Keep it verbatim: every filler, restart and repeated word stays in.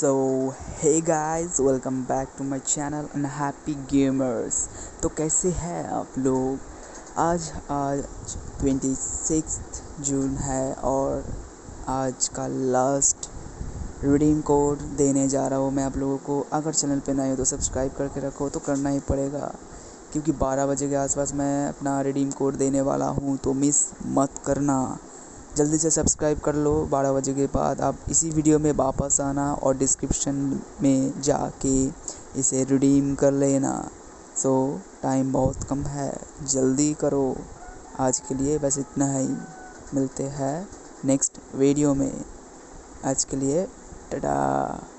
So hey guys, welcome back to my channel and happy gamers. तो कैसे हैं आप लोग? आज आज ट्वेंटी सिक्स्थ जून है और आज का लास्ट रिडीम कोड देने जा रहा हूँ मैं आप लोगों को। अगर चैनल पे नए हो तो सब्सक्राइब करके रखो, तो करना ही पड़ेगा क्योंकि बारह बजे के आसपास मैं अपना रिडीम कोड देने वाला हूँ, तो मिस मत करना। जल्दी से सब्सक्राइब कर लो। बारह बजे के बाद आप इसी वीडियो में वापस आना और डिस्क्रिप्शन में जाके इसे रिडीम कर लेना। सो टाइम बहुत कम है, जल्दी करो। आज के लिए बस इतना ही, मिलते हैं नेक्स्ट वीडियो में। आज के लिए टाटा।